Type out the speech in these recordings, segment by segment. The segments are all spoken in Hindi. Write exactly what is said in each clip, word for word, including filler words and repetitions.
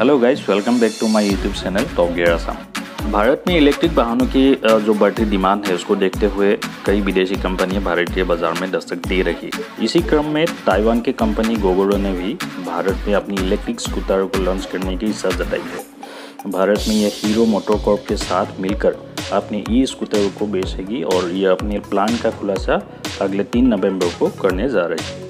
Hello guys, welcome back to my YouTube channel top gear Assam. Bharat में इलेक्ट्रिक वाहनों की जो बढ़ती डिमांड है उसको देखते हुए कई विदेशी कंपनियां भारतीय बाजार में दस्तक दे रही। इसी क्रम में ताइवान की कंपनी गोगोरो ने भी भारत में अपनी इलेक्ट्रिक स्कूटर को लॉन्च करने की इच्छा जताई है। भारत में यह हीरो मोटोकॉर्प के साथ मिलकर अपने ई स्कूटर को बेचेगी और यह अपने प्लान का खुलासा अगले तीन नवम्बर को करने जा रही है।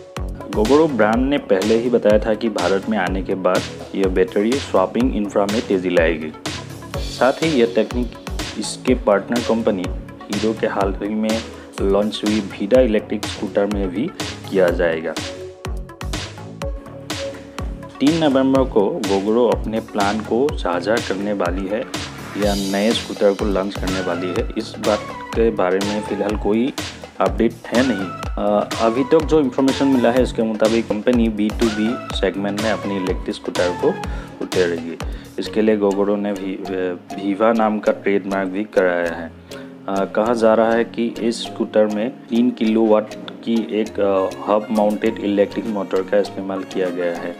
गोगोरो ब्रांड ने पहले ही बताया था कि भारत में आने के बाद यह बैटरी स्वापिंग इंफ्रा में तेजी लाएगी। साथ ही यह तकनीक इसके पार्टनर कंपनी हीरो के हाल ही में लॉन्च हुई वीडा इलेक्ट्रिक स्कूटर में भी किया जाएगा। तीन नवंबर को गोगोरो अपने प्लान को साझा करने वाली है या नए स्कूटर को लॉन्च करने वाली है। इस बात के बारे में फिलहाल कोई अपडेट है नहीं। अभी तक जो इन्फॉर्मेशन मिला है उसके मुताबिक company B to B segment में अपनी इलेक्ट्रिक स्कूटर को उतारेगी। इसके लिए गोगोरो ने भी भीवा नाम का ट्रेडमार्क भी कराया है। आ, कहा जा रहा है कि इस स्कूटर में तीन किलो वाट की एक हब माउंटेड इलेक्ट्रिक मोटर का इस्तेमाल किया गया है।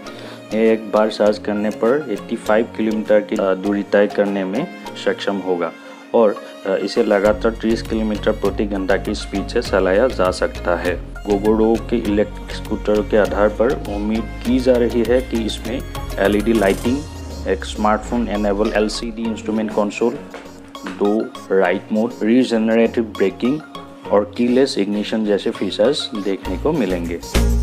ये एक बार चार्ज करने पर पचासी किलोमीटर की दूरी तय करने में सक्षम होगा और इसे लगातार तीस किलोमीटर प्रति घंटा की स्पीड से चलाया जा सकता है। गोगोरो के इलेक्ट्रिक स्कूटर के आधार पर उम्मीद की जा रही है कि इसमें एलईडी लाइटिंग, एक smartphone enable LCD instrument console, दो राइड मोड, रीजनरेटिव ब्रेकिंग और कीलेस इग्निशन जैसे फीचर्स देखने को मिलेंगे।